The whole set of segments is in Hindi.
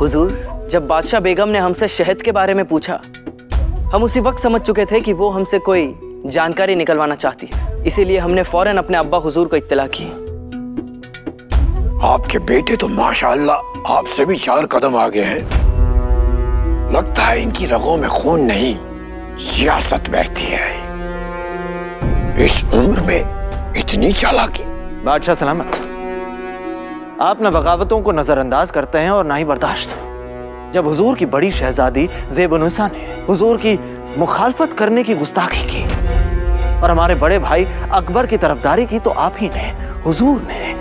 हुजूर, जब बादशाह बेगम ने हमसे शहद के बारे में पूछा, हम उसी वक्त समझ चुके थे कि वो हमसे कोई जानकारी निकलवाना चाहती है। इसीलिए हमने फौरन अपने अब्बा हुजूर को इत्तला की। आपके बेटे तो माशाल्लाह आपसे भी 4 कदम आगे हैं। लगता है इनकी रगों में खून नहीं, सियासत बहती है। इस उम्र में इतनी चालाकी। बादशाह सलामत, आप न बगावतों को नजरअंदाज करते हैं और ना ही बर्दाश्त। जब हुजूर की बड़ी शहजादी ज़ैनब-उन-निसा ने हुजूर की मुखालफत करने की गुस्ताखी की और हमारे बड़े भाई अकबर की तरफदारी की, तो आप ही ने, हुजूर ने,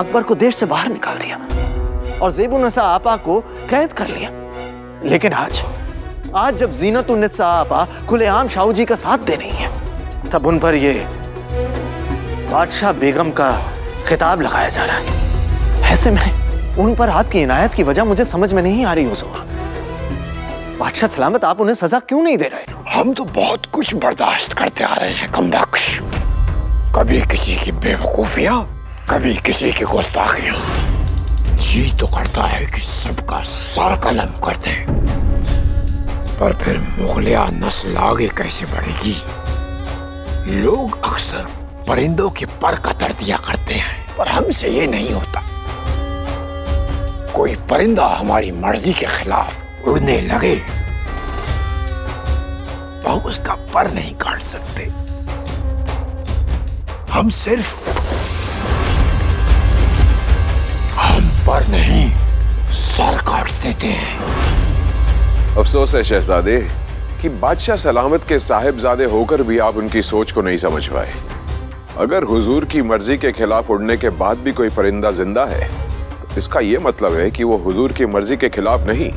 अकबर को देश से बाहर निकाल दिया और ज़ैनब-उन-निसा आपा को कैद कर लिया। लेकिन आज जब ज़ीनत-उन-निसा आपा खुलेआम शाहू जी का साथ दे रही है, तब उन पर यह बादशाह बेगम का खिताब लगाया जा रहा है। ऐसे में उन पर आपकी इनायत की वजह मुझे समझ में नहीं आ रही हुजूर। बादशाह सलामत, आप उन्हें सजा क्यों नहीं दे रहे? हम तो बहुत कुछ बर्दाश्त करते आ रहे हैं कमबख्श। कभी किसी की बेवकूफियां, कभी किसी की गुस्ताखियां। जी तो करता है कि सबका सर कलम कर दे, पर फिर मुगलिया नस्ल आगे कैसे बढ़ेगी? लोग अक्सर परिंदों के पर कतर दिया करते हैं, पर हमसे ये नहीं होता। कोई परिंदा हमारी मर्जी के खिलाफ उड़ने लगे तो हम उसका पर नहीं काट सकते। हम पर नहीं, सर काट देते हैं। अफसोस है शहजादे कि बादशाह सलामत के साहिबजादे होकर भी आप उनकी सोच को नहीं समझ पाए। अगर हुजूर की मर्जी के खिलाफ उड़ने के बाद भी कोई परिंदा जिंदा है, इसका यह मतलब है कि वो हुजूर की मर्जी के खिलाफ नहीं,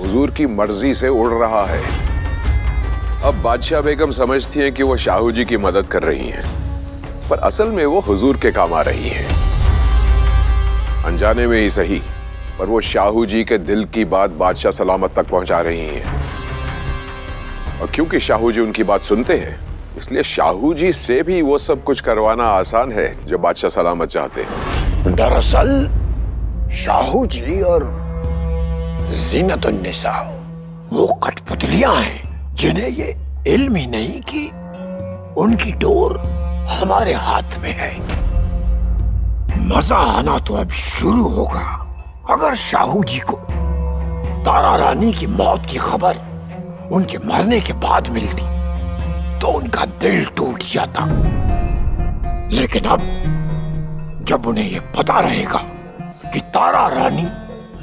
हुजूर की मर्जी से उड़ रहा है। अब बादशाह बेगम समझती हैं कि वो शाहू जी की मदद कर रही हैं, पर असल में वो हुजूर के काम आ रही हैं। अनजाने में ही सही, पर वो शाहू जी के दिल की बात बादशाह सलामत तक पहुंचा रही हैं। और क्योंकि शाहू जी उनकी बात सुनते हैं, इसलिए शाहू जी से भी वो सब कुछ करवाना आसान है जो बादशाह सलामत चाहते हैं। दरअसल शाहू जी और ज़ीनत-उन-निसा वो कठपुतलियां हैं जिन्हें ये इल्म ही नहीं कि उनकी डोर हमारे हाथ में है। मजा आना तो अब शुरू होगा। अगर शाहू जी को तारा रानी की मौत की खबर उनके मरने के बाद मिलती तो उनका दिल टूट जाता, लेकिन अब जब उन्हें ये पता रहेगा कि तारा रानी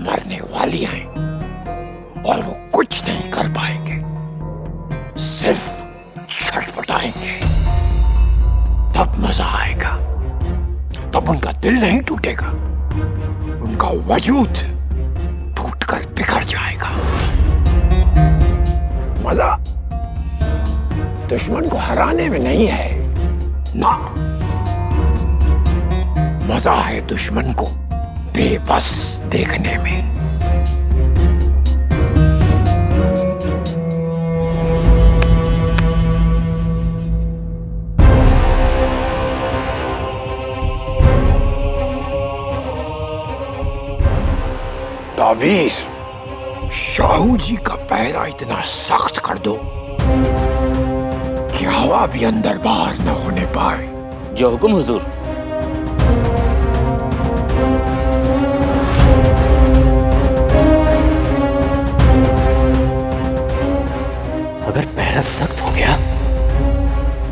मरने वाली हैं और वो कुछ नहीं कर पाएंगे, सिर्फ छटपटाएंगे, तब मजा आएगा। तब उनका दिल नहीं टूटेगा, उनका वजूद टूटकर बिखर जाएगा। मजा दुश्मन को हराने में नहीं है ना, मजा है दुश्मन को बेबस देखने में। ताबीर, शाहू जी का पहरा इतना सख्त कर दो कि हवा भी अंदर बाहर न होने पाए। जो हुक्म हुजूर। अगर पहरा सख्त हो गया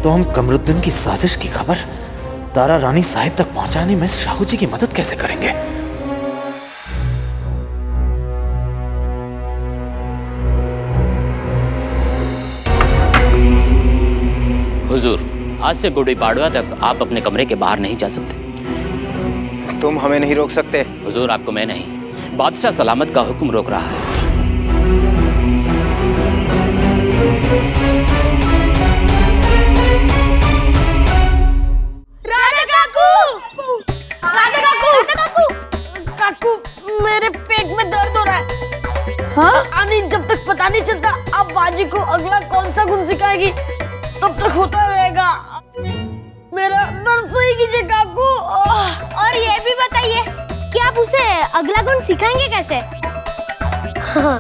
तो हम कमरुद्दीन की साजिश की खबर तारा रानी साहिब तक पहुंचाने में शाहू जी की मदद कैसे करेंगे? हुजूर, आज से गुड़ी पाड़वा तक आप अपने कमरे के बाहर नहीं जा सकते। तुम हमें नहीं रोक सकते। हुजूर, आपको मैं नहीं, बादशाह सलामत का हुक्म रोक रहा है। जब तक पता नहीं चलता आप बाजी को अगला कौन सा गुण सिखाएगी, तब तक होता रहेगा। मेरा दर्द सही कीजिए काकू। और ये भी बताइए कि आप उसे अगला गुण सिखाएंगे कैसे? हाँ।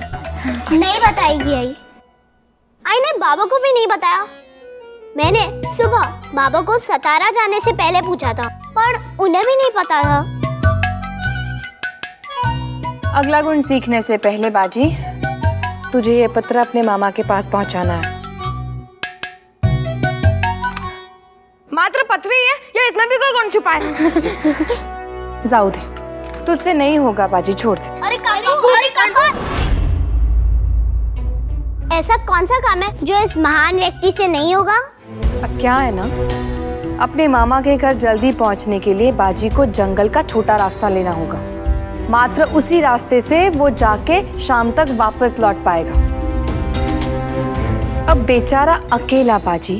नहीं बताएगी आई। आई ने बाबा को भी नहीं बताया। मैंने सुबह बाबा को सतारा जाने से पहले पूछा था, पर उन्हें भी नहीं पता था। अगला गुण सीखने से पहले बाजी, तुझे ये पत्र अपने मामा के पास पहुंचाना है। मात्र पत्र ही है या इसमें भी कोई गुण छुपा है? जाओ दे, तुझसे नहीं होगा बाजी, छोड़ दे। अरे काकू, अरे काकू, ऐसा कौन सा काम है जो इस महान व्यक्ति से नहीं होगा? अब क्या है ना, अपने मामा के घर जल्दी पहुंचने के लिए बाजी को जंगल का छोटा रास्ता लेना होगा। मात्र उसी रास्ते से वो जाके शाम तक वापस लौट पाएगा। अब बेचारा अकेला बाजी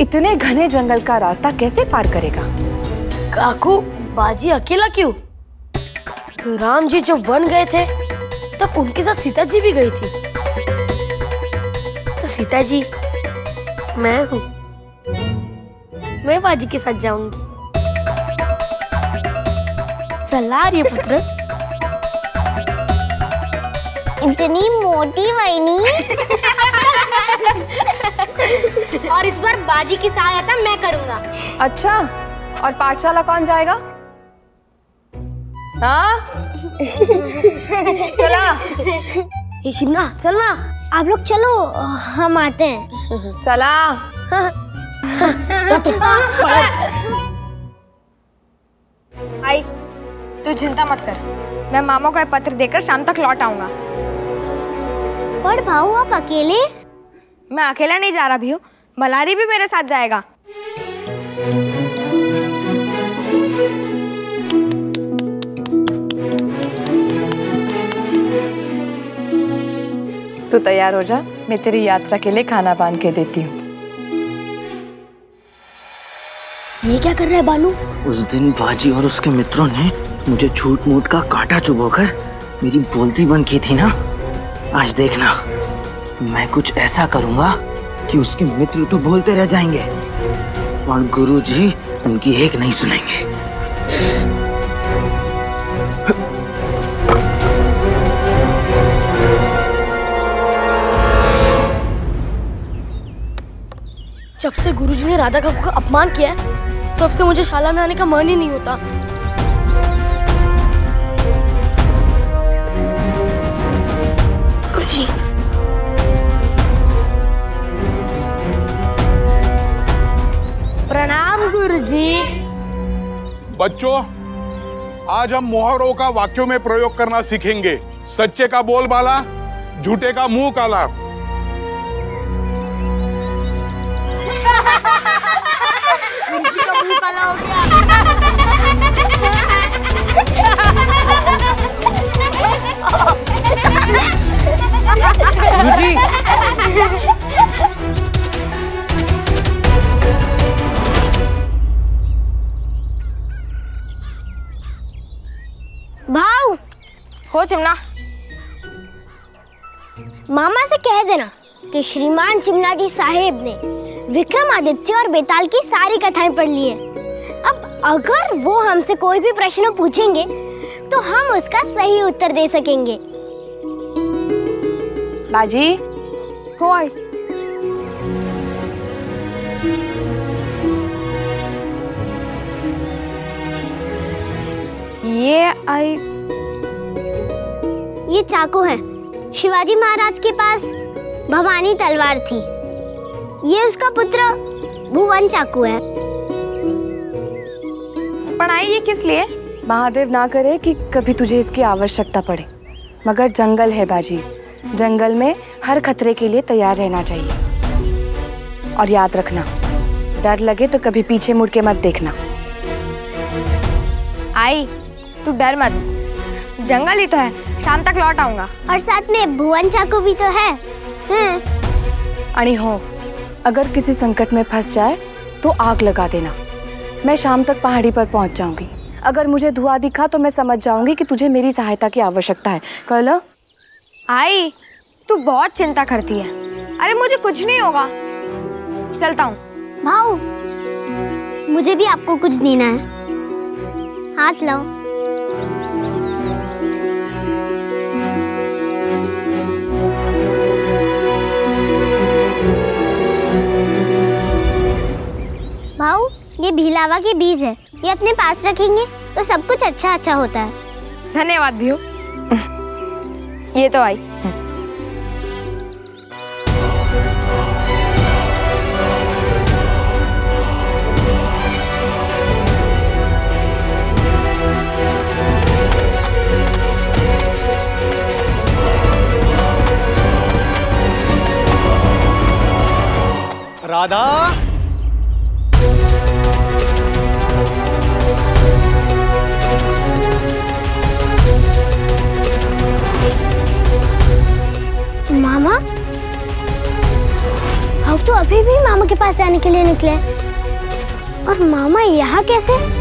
इतने घने जंगल का रास्ता कैसे पार करेगा? काकू, बाजी अकेला क्यों? राम जी जब वन गए थे तब उनके साथ सीता जी भी गई थी। तो सीता जी मैं हूँ, मैं बाजी के साथ जाऊंगी। सलाह रही पुत्र। इतनी मोटी वाइनी। और इस बार बाजी की सहायता मैं करूंगा। अच्छा, और पाठशाला कौन जाएगा? हाँ? चला। ये शिमना, चलना। आप लोग चलो, हम आते हैं। चला। आई, तू चिंता मत कर, मैं मामा को ये पत्र देकर शाम तक लौट आऊंगा। पर भाऊ आप अकेले? मैं अकेला नहीं जा रहा भी हूँ, मलारी भी मेरे साथ जाएगा। तू तैयार हो जा, मैं तेरी यात्रा के लिए खाना बांध के देती हूँ। ये क्या कर रहा है बानू? उस दिन बाजी और उसके मित्रों ने मुझे झूठ मूठ का काटा चुभोकर मेरी बोलती बंद की थी ना। आज देखना, मैं कुछ ऐसा करूंगा कि उसके मित्र तो बोलते रह जाएंगे और गुरुजी उनकी एक नहीं सुनेंगे। जब से गुरुजी ने राधा काकू का अपमान किया है, तब से मुझे शाला में आने का मन ही नहीं होता। प्रणाम गुरुजी। बच्चों, आज हम मुहावरों का वाक्यों में प्रयोग करना सीखेंगे। सच्चे का बोल बाला, झूठे का मुंह काला। गुरुजी का मुंह काला हो गया। गुरुजी, भाऊ हो चिमना, मामा से कह देना कि श्रीमान चिमना जी साहेब ने विक्रमादित्य और बेताल की सारी कथाएं पढ़ ली है। अब अगर वो हमसे कोई भी प्रश्न पूछेंगे तो हम उसका सही उत्तर दे सकेंगे। बाजी, हो आई। ये चाकू है। शिवाजी महाराज के पास भवानी तलवार थी। ये उसका पुत्र भुवन चाकू है। पर आई ये किस लिए? महादेव ना करे कि कभी तुझे इसकी आवश्यकता पड़े, मगर जंगल है बाजी, जंगल में हर खतरे के लिए तैयार रहना चाहिए। और याद रखना, डर लगे तो कभी पीछे मुड़ के मत देखना। आई, तू डर मत, जंगल ही तो है, शाम तक लौट आऊंगा। और साथ में भुवन चाकू भी तो है। अणी हो, अगर किसी संकट में फंस जाए तो आग लगा देना। मैं शाम तक पहाड़ी पर पहुंच जाऊंगी। अगर मुझे धुआं दिखा तो मैं समझ जाऊंगी कि तुझे मेरी सहायता की आवश्यकता है। कल आई, तू बहुत चिंता करती है। अरे मुझे कुछ नहीं होगा, चलता हूँ। भाऊ, मुझे भी आपको कुछ देना है, हाथ लाओ। पहनावा के बीज है, ये अपने पास रखेंगे तो सब कुछ अच्छा अच्छा होता है। धन्यवाद भीम। ये तो आई। राधा, मामा, आप तो अभी भी मामा के पास जाने के लिए निकले और मामा यहाँ कैसे?